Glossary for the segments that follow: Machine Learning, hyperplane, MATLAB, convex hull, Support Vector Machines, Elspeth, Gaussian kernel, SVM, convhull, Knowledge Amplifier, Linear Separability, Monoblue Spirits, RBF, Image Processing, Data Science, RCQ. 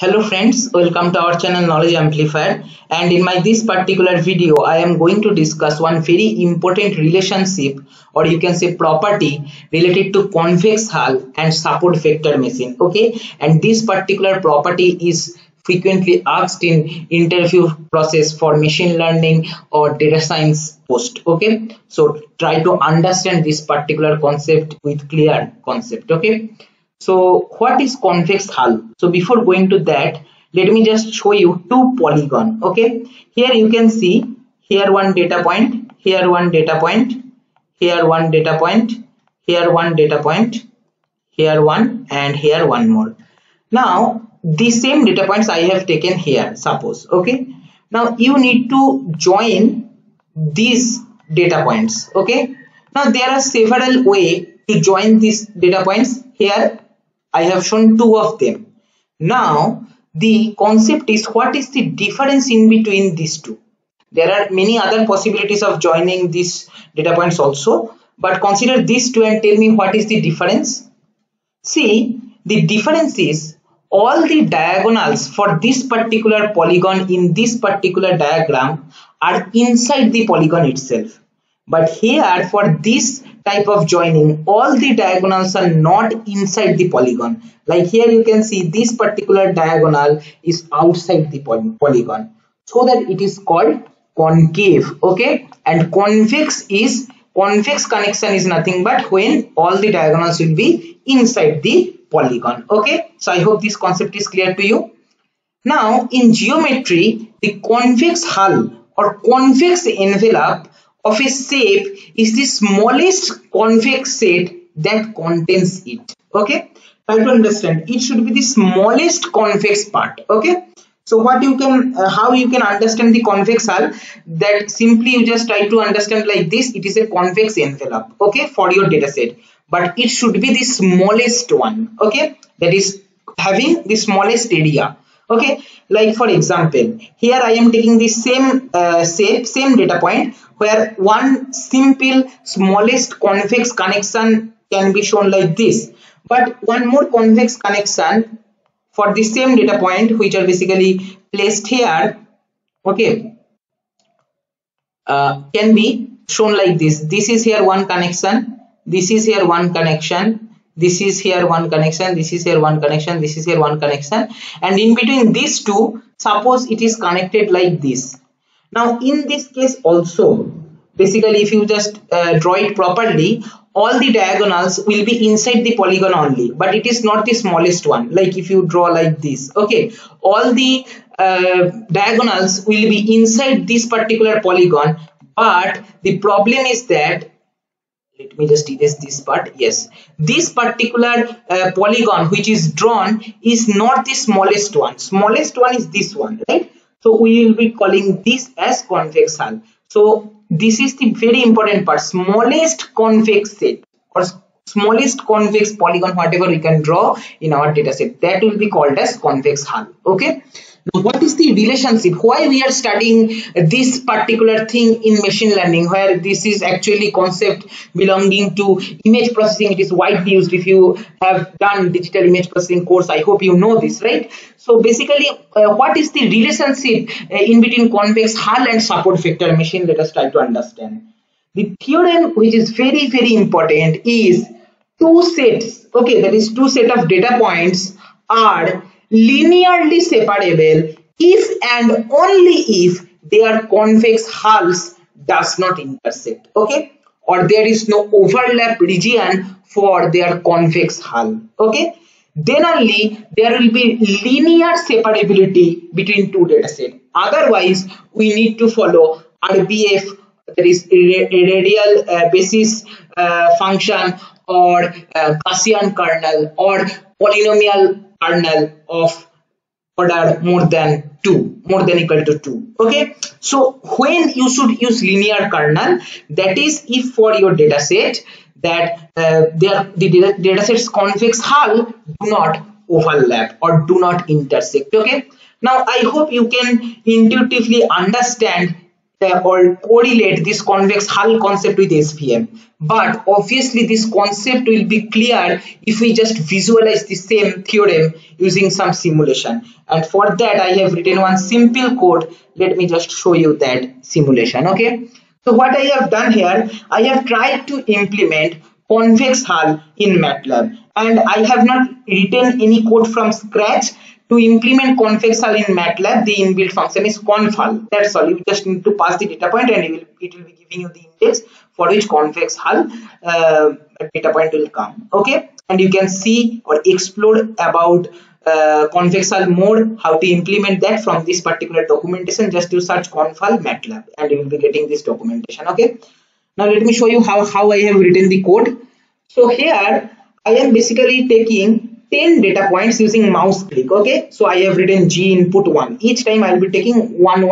Hello friends, welcome to our channel Knowledge Amplifier, and in this particular video I am going to discuss one very important relationship, or you can say property, related to convex hull and support vector machine. Okay, and this particular property is frequently asked in interview process for machine learning or data science post. Okay, so try to understand this particular concept with clear concept. Okay. So what is convex hull? So before going to that, let me just show you two polygon. Okay, here you can see here one data point, here one data point, here one data point, here one data point, here one, and here one more. Now the same data points I have taken here, suppose. Okay, now you need to join these data points. Okay, now there are several ways to join these data points. Here I have shown two of them. Now the concept is, what is the difference in between these two? There are many other possibilities of joining these data points also, but consider these two and tell me what is the difference. See, the difference is all the diagonals for this particular polygon in this particular diagram are inside the polygon itself. But here for this type of joining, all the diagonals are not inside the polygon. Like here you can see this particular diagonal is outside the polygon. So that it is called concave. Okay, and convex connection is nothing but when all the diagonals will be inside the polygon. Okay, so I hope this concept is clear to you. Now in geometry, the convex hull or convex envelope of a shape is the smallest convex set that contains it. Okay, try to understand, it should be the smallest convex part. Okay, so what you can how you can understand the convex hull, that simply you just try to understand like this. It is a convex envelope, okay, for your data set, but it should be the smallest one. Okay, that is having the smallest area. Okay, like for example, here I am taking the same shape, same data point, where one simple smallest convex connection can be shown like this. But one more convex connection for the same data point, which are basically placed here, okay, can be shown like this. This is here one connection, this is here one connection, this is here one connection, this is here one connection, this is here one connection, and in between these two, suppose it is connected like this. Now in this case also, basically if you just draw it properly, all the diagonals will be inside the polygon only, but it is not the smallest one. Like if you draw like this, okay, all the diagonals will be inside this particular polygon, but the problem is that, let me just erase this part. Yes, this particular polygon which is drawn is not the smallest one. Smallest one is this one, right? So we will be calling this as convex hull. So this is the very important part, smallest convex set or smallest convex polygon, whatever we can draw in our data set, that will be called as convex hull. Okay, now what is the relationship, why we are studying this particular thing in machine learning, where this is actually concept belonging to image processing? It is widely used. If you have done digital image processing course, I hope you know this, right? So basically what is the relationship in between convex hull and support vector machine? Let us try to understand. The theorem which is very, very important is two sets, okay, that is two set of data points are linearly separable if and only if their convex hulls does not intersect, okay, or there is no overlap region for their convex hull. Okay, then only there will be linear separability between two data sets. Otherwise we need to follow RBF, that is radial basis function, or Gaussian kernel, or polynomial kernel of order more than equal to 2. Okay, so when you should use linear kernel, that is if for your data set that the data set's convex hull do not overlap or do not intersect. Okay, now I hope you can intuitively understand or correlate this convex hull concept with SVM. But obviously this concept will be clear if we just visualize the same theorem using some simulation. And for that I have written one simple code. Let me just show you that simulation. Okay. So what I have done here, I have tried to implement convex hull in MATLAB, and I have not written any code from scratch. To implement convex hull in MATLAB, the inbuilt function is conv hull. That's all. You just need to pass the data point and it will be giving you the index for which convex hull data point will come. Okay. And you can see or explore about convex hull more, how to implement that from this particular documentation. Just to search conv hull MATLAB and you will be getting this documentation. Okay. Now let me show you how I have written the code. So here I am basically taking 10 data points using mouse click. Okay, so I have written G input 1. Each time I will be taking one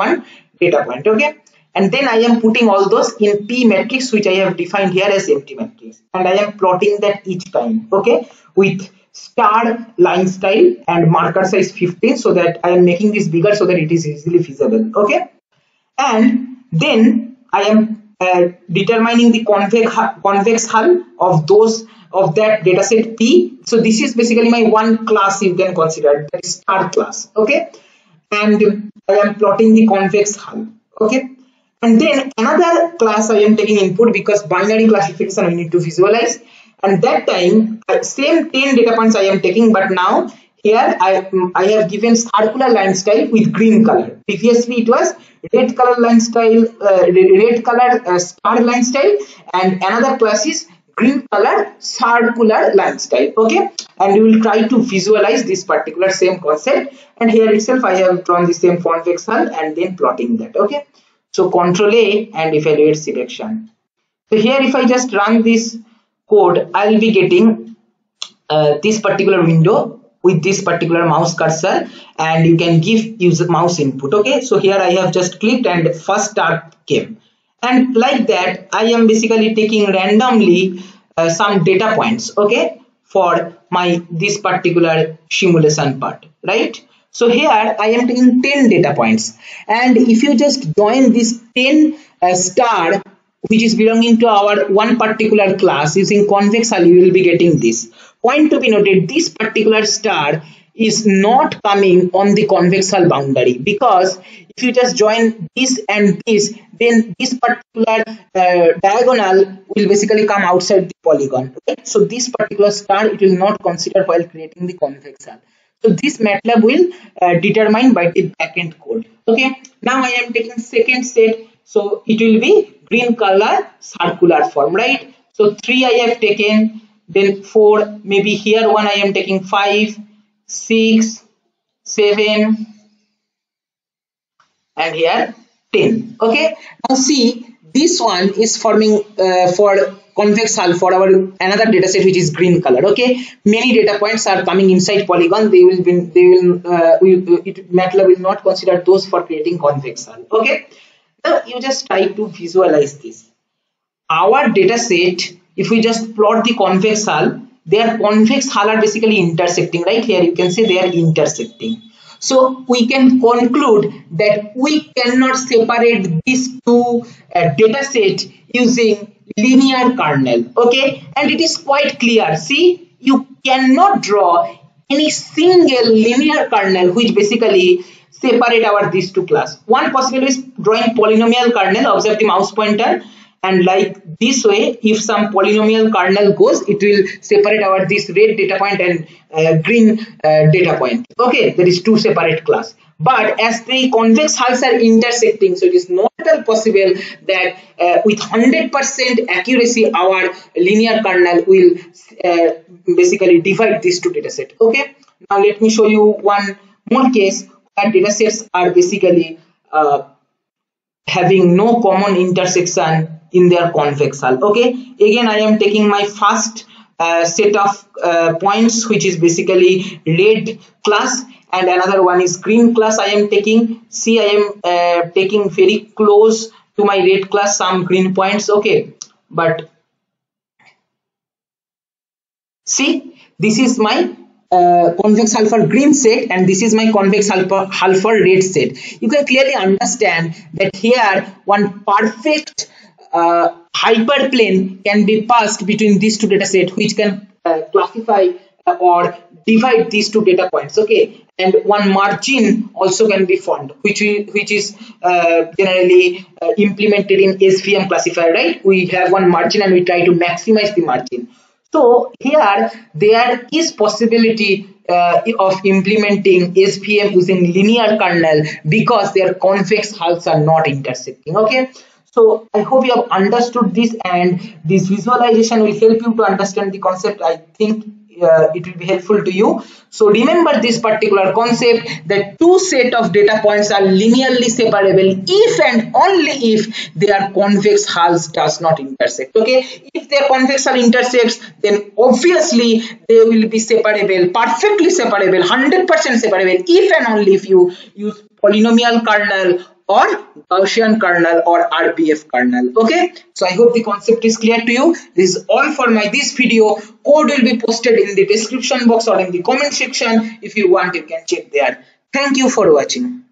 data point. Okay, and then I am putting all those in P matrix, which I have defined here as empty matrix, and I am plotting that each time. Okay, with star line style and marker size 15, so that I am making this bigger so that it is easily visible. Okay, and then I am determining the convex hull of those of that dataset P. So this is basically my one class, you can consider that is star class. Okay, and I am plotting the convex hull. Okay, and then another class I am taking input, because binary classification I need to visualize, and that time same 10 data points I am taking, but now here I have given circular line style with green color. Previously it was red color line style, star line style, and another class is green color circular line style. Okay, and we will try to visualize this particular same concept, and here itself I have drawn the same convex hull and then plotting that. Okay, so Control A and evaluate selection. So here if I just run this code, I will be getting this particular window with this particular mouse cursor, and you can give user mouse input. Okay, so here I have just clicked and first start came. And like that I am basically taking randomly some data points, okay, for my this particular simulation part, right? So here I am taking 10 data points, and if you just join this 10 star which is belonging to our one particular class using convex hull, you will be getting this. Point to be noted, this particular star is not coming on the convex hull boundary, because if you just join this and this, then this particular diagonal will basically come outside the polygon. Okay? So this particular star, it will not consider while creating the convex hull. So this MATLAB will determine by the backend code. Okay. Now I am taking second set, so it will be green color circular form, right? So 3 I have taken, then 4, maybe here 1 I am taking, 5, 6, 7, and here 10. Okay, now see, this one is forming for convex hull for our another dataset which is green color. Okay, many data points are coming inside polygon. MATLAB will not consider those for creating convex hull. Okay, now you just try to visualize this. Our dataset, if we just plot the convex hull, their convex hull are basically intersecting, right? Here you can see they are intersecting. So we can conclude that we cannot separate these two data set using linear kernel. Okay, and it is quite clear. See, you cannot draw any single linear kernel which basically separate our these two class. One possibility is drawing polynomial kernel. Observe the mouse pointer. And like this way, if some polynomial kernel goes, it will separate our this red data point and green data point. Okay, there is two separate class. But as the convex hulls are intersecting, so it is not at all possible that with 100% accuracy our linear kernel will basically divide these two data sets. Okay, now let me show you one more case where data sets are basically having no common intersection in their convex hull. Okay, again I am taking my first set of points, which is basically red class, and another one is green class I am taking. See, I am taking very close to my red class some green points. Okay, but see, this is my convex hull for green set, and this is my convex hull for red set. You can clearly understand that here one perfect hyperplane can be passed between these two data sets, which can classify or divide these two data points, okay, and one margin also can be formed, which is generally implemented in SVM classifier, right? We have one margin and we try to maximize the margin. So here there is possibility of implementing SVM using linear kernel because their convex hulls are not intersecting. Okay, so I hope you have understood this, and this visualization will help you to understand the concept. I think it will be helpful to you. So remember this particular concept, that two set of data points are linearly separable if and only if their convex hulls does not intersect. Okay, if their convex hull intersects, then obviously they will be separable, perfectly separable, 100% separable, if and only if you use polynomial kernel or Gaussian kernel or RBF kernel. Okay, so I hope the concept is clear to you. This is all for this video. Code will be posted in the description box or in the comment section. If you want, you can check there. Thank you for watching.